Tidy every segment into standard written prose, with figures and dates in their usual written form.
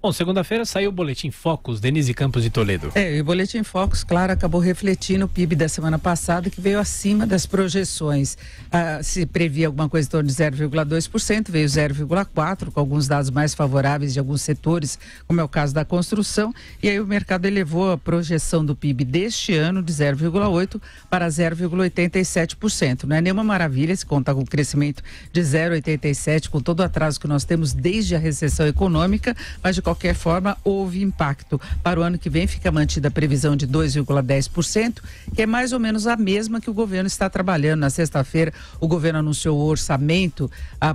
Bom, segunda-feira saiu o Boletim Focus, Denise Campos de Toledo. E o Boletim Focus, claro, acabou refletindo o PIB da semana passada, que veio acima das projeções. Se previa alguma coisa em torno de 0,2%, veio 0,4%, com alguns dados mais favoráveis de alguns setores, como é o caso da construção. E aí o mercado elevou a projeção do PIB deste ano de 0,8% para 0,87%. Não é nenhuma maravilha se contar com o crescimento de 0,87%, com todo o atraso que nós temos desde a recessão econômica, mas de qualquer forma, houve impacto. Para o ano que vem, fica mantida a previsão de 2,10%, que é mais ou menos a mesma que o governo está trabalhando. Na sexta-feira, o governo anunciou o orçamento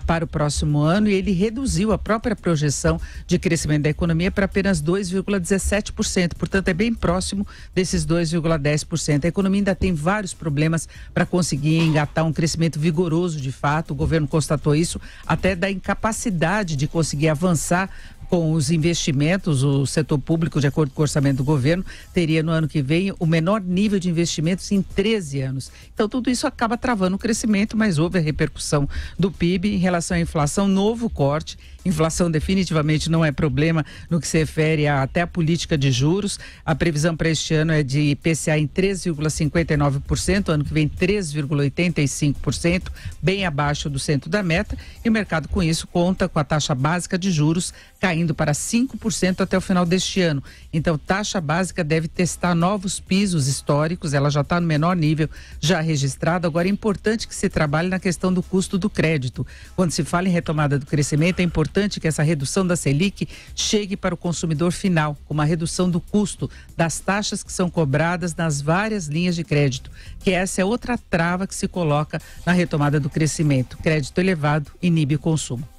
para o próximo ano e ele reduziu a própria projeção de crescimento da economia para apenas 2,17%. Portanto, é bem próximo desses 2,10%. A economia ainda tem vários problemas para conseguir engatar um crescimento vigoroso de fato. O governo constatou isso, até da incapacidade de conseguir avançar com os investimentos. O setor público, de acordo com o orçamento do governo, teria no ano que vem o menor nível de investimentos em 13 anos. Então, tudo isso acaba travando o crescimento, mas houve a repercussão do PIB. Em relação à inflação, novo corte. Inflação definitivamente não é problema no que se refere até a política de juros. A previsão para este ano é de IPCA em 3,59%, ano que vem 3,85%, bem abaixo do centro da meta. E o mercado, com isso, conta com a taxa básica de juros caindo para 5% até o final deste ano. Então, taxa básica deve testar novos pisos históricos. Ela já está no menor nível já registrado. Agora, é importante que se trabalhe na questão do custo do crédito. Quando se fala em retomada do crescimento, é importante que essa redução da Selic chegue para o consumidor final, com uma redução do custo das taxas que são cobradas nas várias linhas de crédito, que essa é outra trava que se coloca na retomada do crescimento. Crédito elevado inibe o consumo.